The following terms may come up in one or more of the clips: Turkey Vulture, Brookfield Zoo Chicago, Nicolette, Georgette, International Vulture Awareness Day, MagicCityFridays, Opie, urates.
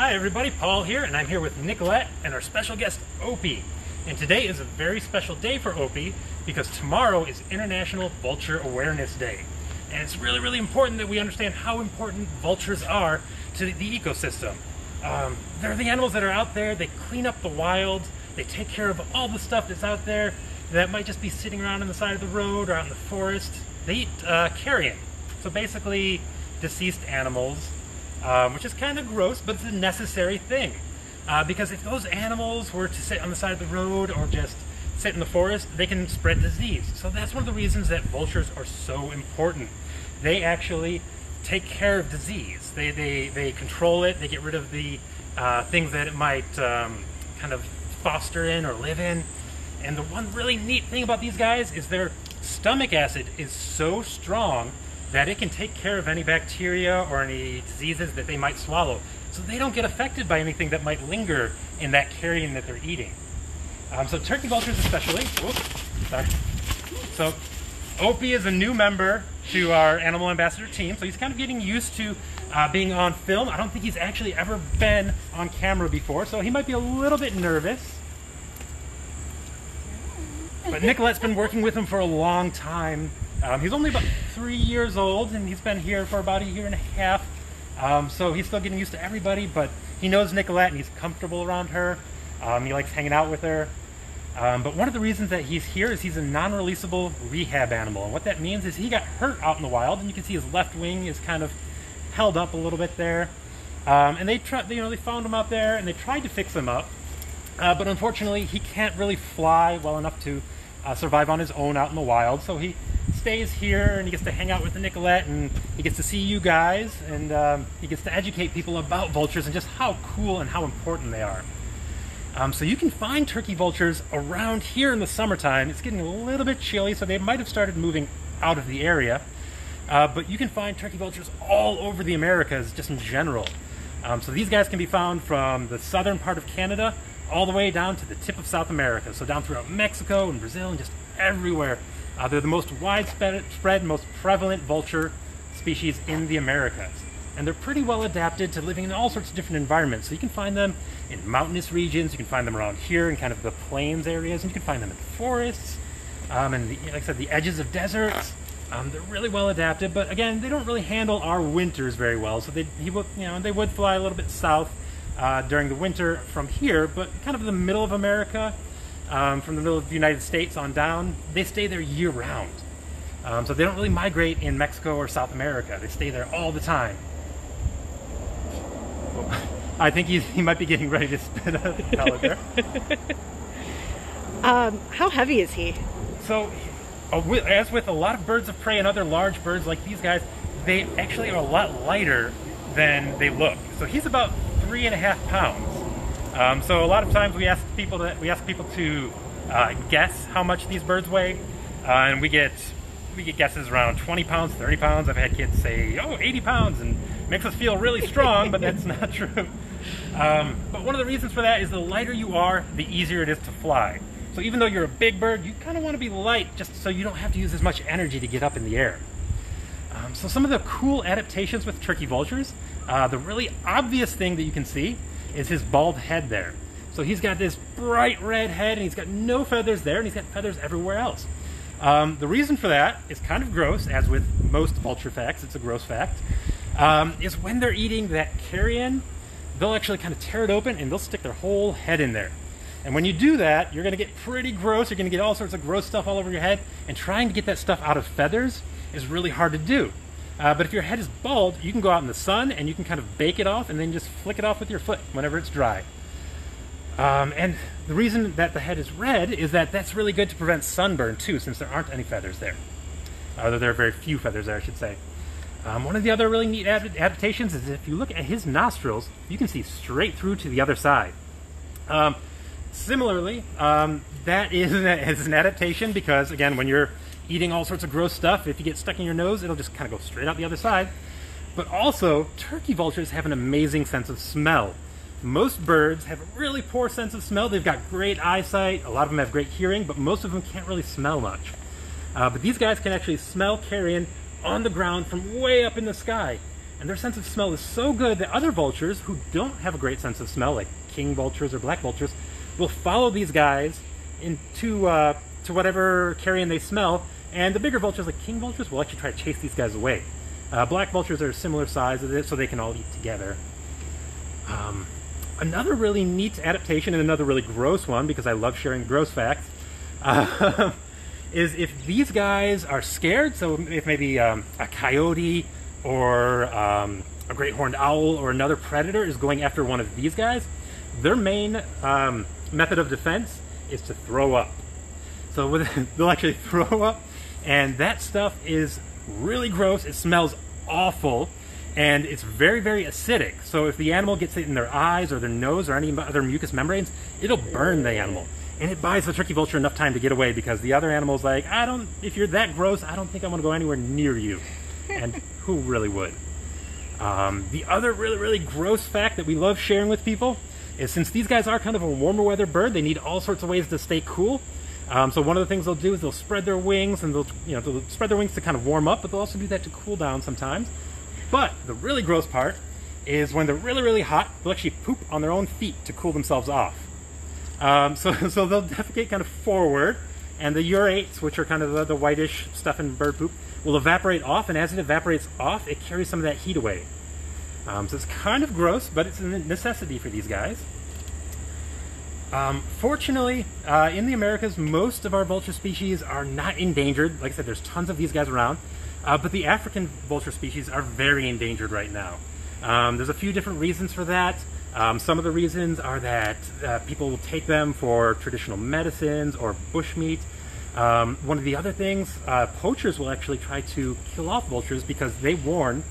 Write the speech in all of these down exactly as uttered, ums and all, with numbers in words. Hi everybody, Paul here, and I'm here with Nicolette and our special guest, Opie. And today is a very special day for Opie because tomorrow is International Vulture Awareness Day. And it's really, really important that we understand how important vultures are to the ecosystem. Um, they're the animals that are out there, they clean up the wild, they take care of all the stuff that's out there that might just be sitting around on the side of the road or out in the forest. They eat uh, carrion, so basically deceased animals. Um, which is kind of gross, but it's a necessary thing. Uh, because if those animals were to sit on the side of the road or just sit in the forest, they can spread disease. So that's one of the reasons that vultures are so important. They actually take care of disease. They, they, they control it, they get rid of the uh, things that it might um, kind of foster in or live in. And the one really neat thing about these guys is their stomach acid is so strong that it can take care of any bacteria or any diseases that they might swallow. So they don't get affected by anything that might linger in that carrion that they're eating. Um, so turkey vultures especially, whoops, sorry. So Opie is a new member to our animal ambassador team, so he's kind of getting used to uh, being on film. I don't think he's actually ever been on camera before, so he might be a little bit nervous. But Nicolette's been working with him for a long time. Um, he's only about three years old, and he's been here for about a year and a half, um, so he's still getting used to everybody, but he knows Nicolette and he's comfortable around her. Um, he likes hanging out with her. Um, but one of the reasons that he's here is he's a non-releasable rehab animal, and what that means is he got hurt out in the wild, and you can see his left wing is kind of held up a little bit there. Um, and they tried, you know, they found him out there, and they tried to fix him up, uh, but unfortunately he can't really fly well enough to uh, survive on his own out in the wild, so he stays here and he gets to hang out with Nicolette and he gets to see you guys, and um, he gets to educate people about vultures and just how cool and how important they are. Um, so you can find turkey vultures around here in the summertime. It's getting a little bit chilly, so they might have started moving out of the area, uh, but you can find turkey vultures all over the Americas just in general. Um, so these guys can be found from the southern part of Canada all the way down to the tip of South America, so down throughout Mexico and Brazil and just everywhere. Uh, they're the most widespread, most prevalent vulture species in the Americas. And they're pretty well adapted to living in all sorts of different environments. So you can find them in mountainous regions, you can find them around here in kind of the plains areas, and you can find them in forests, um, and the, like I said, the edges of deserts. Um, they're really well adapted, but again, they don't really handle our winters very well. So they, he would, you know, they would fly a little bit south uh, during the winter from here, but kind of in the middle of America, Um, from the middle of the United States on down, they stay there year-round. Um, so they don't really migrate in Mexico or South America. They stay there all the time. Well, I think he's, he might be getting ready to spit out the color there. Um, how heavy is he? So, as with a lot of birds of prey and other large birds like these guys, they actually are a lot lighter than they look. So he's about three and a half pounds. Um, so a lot of times we ask people to we ask people to uh, guess how much these birds weigh, uh, and we get we get guesses around twenty pounds, thirty pounds. I've had kids say, "Oh, eighty pounds," and it makes us feel really strong, but that's not true. Um, but one of the reasons for that is the lighter you are, the easier it is to fly. So even though you're a big bird, you kind of want to be light just so you don't have to use as much energy to get up in the air. Um, so some of the cool adaptations with turkey vultures, uh, the really obvious thing that you can see is his bald head there. So he's got this bright red head and he's got no feathers there, and he's got feathers everywhere else. Um, the reason for that is kind of gross, as with most vulture facts, it's a gross fact, um, is when they're eating that carrion, they'll actually kind of tear it open and they'll stick their whole head in there. And when you do that, you're gonna get pretty gross, you're gonna get all sorts of gross stuff all over your head, and trying to get that stuff out of feathers is really hard to do. Uh, but if your head is bald, you can go out in the sun and you can kind of bake it off and then just flick it off with your foot whenever it's dry. Um, and the reason that the head is red is that that's really good to prevent sunburn too, since there aren't any feathers there. Although there are very few feathers there, I should say. Um, one of the other really neat ad adaptations is if you look at his nostrils, you can see straight through to the other side. Um, similarly, um, that is an, is an adaptation because, again, when you're eating all sorts of gross stuff, if you get stuck in your nose, it'll just kind of go straight out the other side. But also, turkey vultures have an amazing sense of smell. Most birds have a really poor sense of smell. They've got great eyesight, a lot of them have great hearing, but most of them can't really smell much. Uh, but these guys can actually smell carrion on the ground from way up in the sky. And their sense of smell is so good that other vultures who don't have a great sense of smell, like king vultures or black vultures, will follow these guys into uh, to whatever carrion they smell, and the bigger vultures, like king vultures, will actually try to chase these guys away. Uh, black vultures are similar size, so they can all eat together. Um, another really neat adaptation, and another really gross one, because I love sharing gross facts, uh, is if these guys are scared, so if maybe um, a coyote or um, a great horned owl or another predator is going after one of these guys, their main um, method of defense is to throw up. So with, they'll actually throw up, and that stuff is really gross. It smells awful, and it's very, very acidic. So if the animal gets it in their eyes or their nose or any other mucous membranes, it'll burn the animal. And it buys the turkey vulture enough time to get away, because the other animal's like, I don't, if you're that gross, I don't think I want to go anywhere near you. And who really would? Um, the other really, really gross fact that we love sharing with people is, since these guys are kind of a warmer weather bird, they need all sorts of ways to stay cool. Um, so one of the things they'll do is they'll spread their wings, and they'll, you know, they'll spread their wings to kind of warm up, but they'll also do that to cool down sometimes. But the really gross part is when they're really, really hot, they'll actually poop on their own feet to cool themselves off. Um, so, so they'll defecate kind of forward, and the urates, which are kind of the, the whitish stuff in bird poop, will evaporate off, and as it evaporates off, it carries some of that heat away. Um, so it's kind of gross, but it's a necessity for these guys. Um, fortunately, uh, in the Americas, most of our vulture species are not endangered. Like I said, there's tons of these guys around, uh, but the African vulture species are very endangered right now. Um, there's a few different reasons for that. Um, some of the reasons are that uh, people will take them for traditional medicines or bushmeat. Um, one of the other things, uh, poachers will actually try to kill off vultures because they warn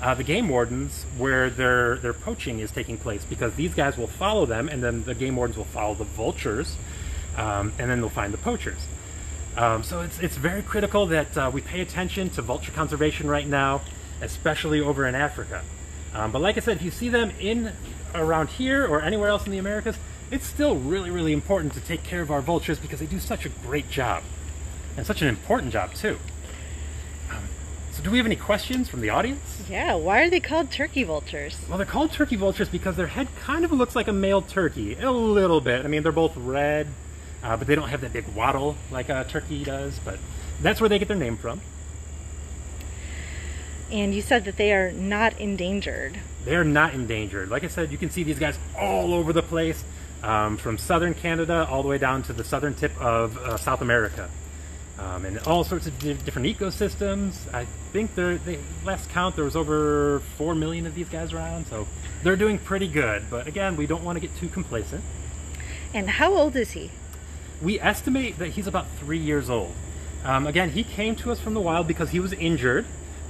uh, the game wardens where their, their poaching is taking place, because these guys will follow them, and then the game wardens will follow the vultures, um, and then they'll find the poachers. Um, so it's, it's very critical that uh, we pay attention to vulture conservation right now, especially over in Africa. Um, but like I said, if you see them in around here or anywhere else in the Americas, it's still really, really important to take care of our vultures, because they do such a great job, and such an important job too. Um, so do we have any questions from the audience? Yeah, why are they called turkey vultures? Well, they're called turkey vultures because their head kind of looks like a male turkey, a little bit. I mean, they're both red, uh, but they don't have that big waddle like a turkey does, but that's where they get their name from. And you said that they are not endangered. They're not endangered. Like I said, you can see these guys all over the place, um, from southern Canada all the way down to the southern tip of uh, South America. Um, and all sorts of di different ecosystems. I think they're, they, last count, there was over four million of these guys around, so they're doing pretty good. But again, we don't want to get too complacent. And how old is he? We estimate that he's about three years old. Um, again, he came to us from the wild because he was injured.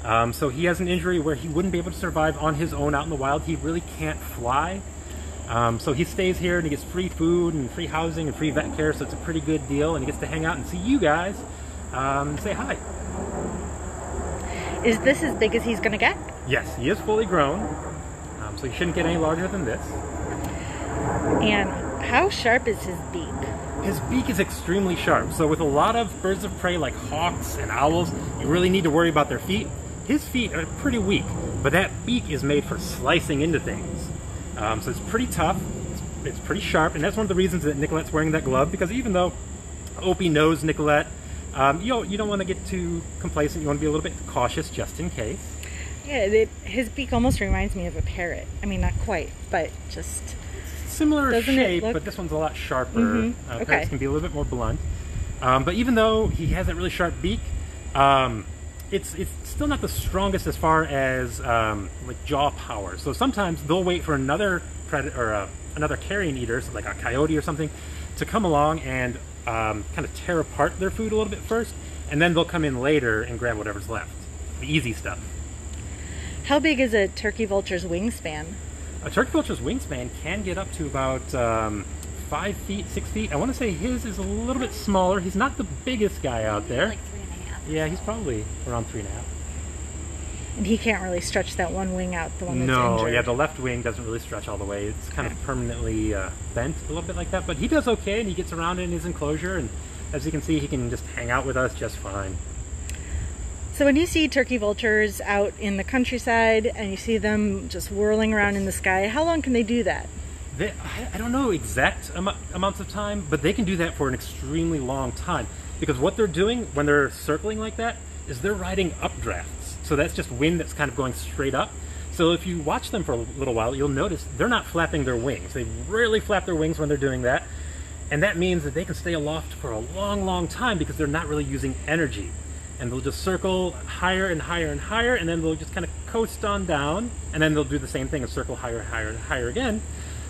Um, so he has an injury where he wouldn't be able to survive on his own out in the wild. He really can't fly. Um, so he stays here, and he gets free food and free housing and free vet care, so it's a pretty good deal. And he gets to hang out and see you guys um, and say hi. Is this as big as he's going to get? Yes, he is fully grown, um, so he shouldn't get any larger than this. And how sharp is his beak? His beak is extremely sharp. So with a lot of birds of prey like hawks and owls, you really need to worry about their feet. His feet are pretty weak, but that beak is made for slicing into things. Um, so it's pretty tough, it's, it's pretty sharp, and that's one of the reasons that Nicolette's wearing that glove, because even though Opie knows Nicolette, um, you, you don't want to get too complacent, you want to be a little bit cautious just in case. Yeah, it, his beak almost reminds me of a parrot. I mean, not quite, but just... Similar Doesn't shape, look... but this one's a lot sharper. Mm-hmm. uh, okay. Parrots can be a little bit more blunt. Um, but even though he has that really sharp beak, um, It's, it's still not the strongest as far as um, like jaw power. So sometimes they'll wait for another predator or uh, another carrion eater, so like a coyote or something, to come along and um, kind of tear apart their food a little bit first, and then they'll come in later and grab whatever's left, the easy stuff. How big is a turkey vulture's wingspan? A turkey vulture's wingspan can get up to about um, five feet, six feet. I want to say his is a little bit smaller. He's not the biggest guy out there. Like Yeah, he's probably around three and a half. And he can't really stretch that one wing out, the one that's no, injured. Yeah, the left wing doesn't really stretch all the way. It's kind okay. of permanently uh, bent a little bit like that. But he does okay, and he gets around in his enclosure. And as you can see, he can just hang out with us just fine. So when you see turkey vultures out in the countryside and you see them just whirling around in the sky, how long can they do that? They, I don't know exact am amounts of time, but they can do that for an extremely long time, because what they're doing when they're circling like that is they're riding updrafts. So that's just wind that's kind of going straight up. So if you watch them for a little while, you'll notice they're not flapping their wings. They rarely flap their wings when they're doing that. And that means that they can stay aloft for a long, long time because they're not really using energy. And they'll just circle higher and higher and higher, and then they'll just kind of coast on down, and then they'll do the same thing and circle higher and higher and higher again.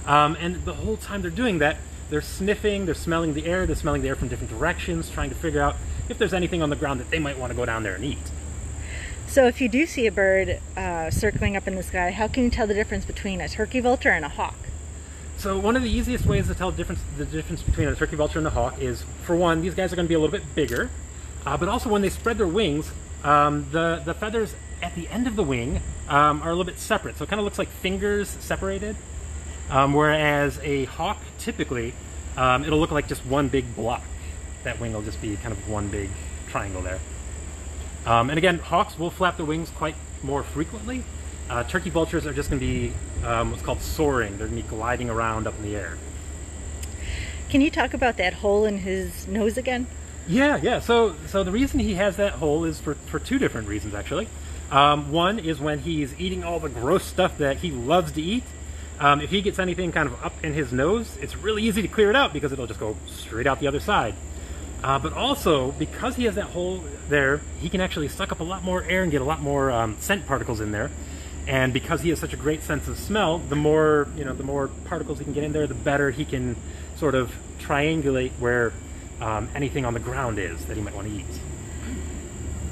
Um, and the whole time they're doing that, they're sniffing, they're smelling the air, they're smelling the air from different directions, trying to figure out if there's anything on the ground that they might want to go down there and eat. So if you do see a bird uh, circling up in the sky, how can you tell the difference between a turkey vulture and a hawk? So one of the easiest ways to tell the difference, the difference between a turkey vulture and a hawk is, for one, these guys are going to be a little bit bigger, uh, but also when they spread their wings, um, the, the feathers at the end of the wing um, are a little bit separate. So it kind of looks like fingers separated, um, whereas a hawk, typically, um, it'll look like just one big block. That wing will just be kind of one big triangle there. Um, and again, hawks will flap their wings quite more frequently. Uh, turkey vultures are just going to be um, what's called soaring. They're going to be gliding around up in the air. Can you talk about that hole in his nose again? Yeah, yeah. So, so the reason he has that hole is for, for two different reasons, actually. Um, one is when he's eating all the gross stuff that he loves to eat. Um, if he gets anything kind of up in his nose, it's really easy to clear it out because it'll just go straight out the other side. Uh, but also, because he has that hole there, he can actually suck up a lot more air and get a lot more um, scent particles in there. And because he has such a great sense of smell, the more, you know, the more particles he can get in there, the better he can sort of triangulate where um, anything on the ground is that he might want to eat.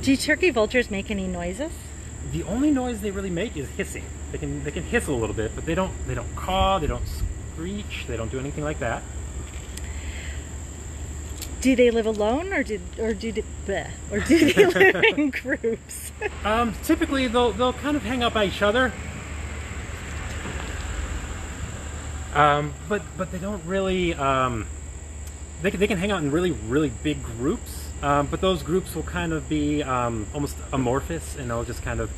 Do turkey vultures make any noises? The only noise they really make is hissing. They can they can hiss a little bit, but they don't they don't caw, they don't screech, they don't do anything like that. Do they live alone, or do or do bleh, or do they live in groups? Um, typically, they'll they'll kind of hang out by each other, um, but but they don't really. Um, they can, they can hang out in really really big groups, um, but those groups will kind of be um, almost amorphous, and they'll just kind of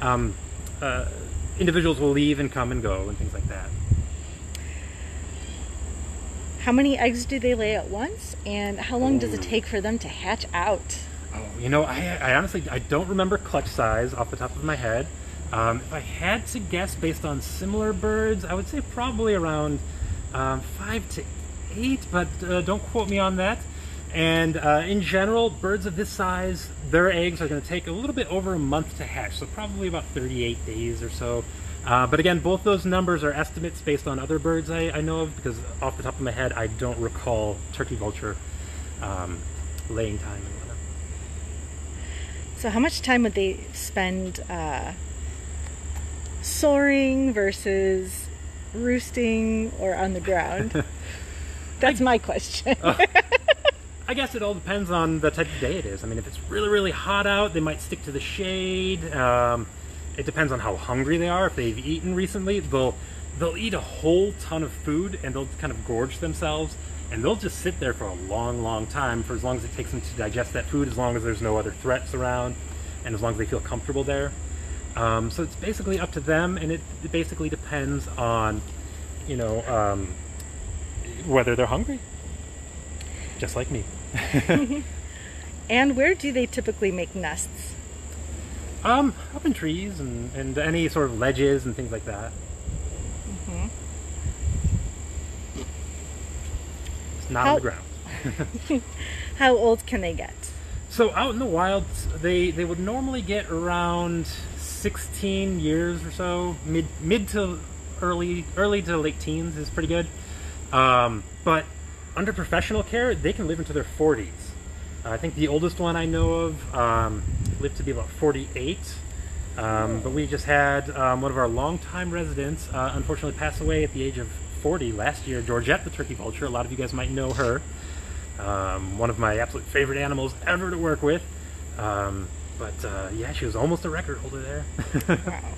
um, uh, individuals will leave and come and go and things like that. How many eggs do they lay at once, and how long does it take for them to hatch out? Oh, you know, I, I honestly I don't remember clutch size off the top of my head. Um, if I had to guess based on similar birds, I would say probably around um, five to eight, but uh, don't quote me on that. And uh, in general, birds of this size, their eggs are going to take a little bit over a month to hatch, so probably about thirty-eight days or so. Uh, but again, both those numbers are estimates based on other birds I, I know of, because off the top of my head, I don't recall turkey vulture um, laying time and whatnot. So how much time would they spend uh, soaring versus roosting or on the ground? That's I, my question. uh, I guess it all depends on the type of day it is. I mean, if it's really, really hot out, they might stick to the shade. Um, It depends on how hungry they are. If they've eaten recently, they'll they'll eat a whole ton of food and they'll kind of gorge themselves, and they'll just sit there for a long, long time, for as long as it takes them to digest that food, as long as there's no other threats around, and as long as they feel comfortable there. Um, so it's basically up to them, and it, it basically depends on, you know, um, whether they're hungry. Just like me. And where do they typically make nests? Um, up in trees and, and any sort of ledges and things like that. Mm-hmm. It's not How, on the ground. How old can they get? So out in the wild, they, they would normally get around sixteen years or so. Mid mid to early early to late teens is pretty good. Um, but under professional care, they can live into their forties. Uh, I think the oldest one I know of Um, lived to be about forty-eight, um, but we just had um, one of our longtime residents uh, unfortunately pass away at the age of forty last year, Georgette the turkey vulture. A lot of you guys might know her. Um, one of my absolute favorite animals ever to work with. Um, but uh, yeah, she was almost a record holder there. Wow.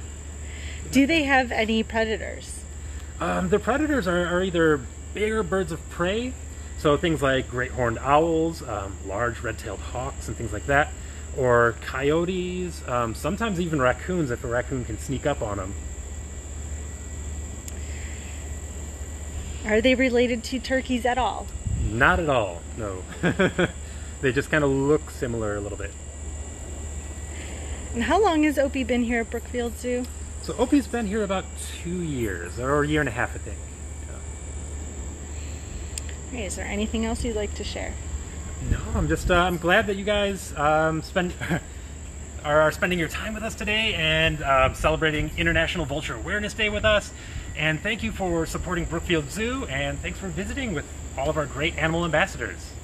Do they have any predators? Um, the predators are, are either bigger birds of prey, so things like great horned owls, um, large red-tailed hawks, and things like that. or coyotes, um, sometimes even raccoons if a raccoon can sneak up on them. Are they related to turkeys at all? Not at all, no. They just kind of look similar a little bit. And how long has Opie been here at Brookfield Zoo? So Opie's been here about two years, or a year and a half, I think. Yeah. Hey, is there anything else you'd like to share? No, I'm just uh, I'm glad that you guys um, spend are spending your time with us today and uh, celebrating International Vulture Awareness Day with us. And thank you for supporting Brookfield Zoo, and thanks for visiting with all of our great animal ambassadors.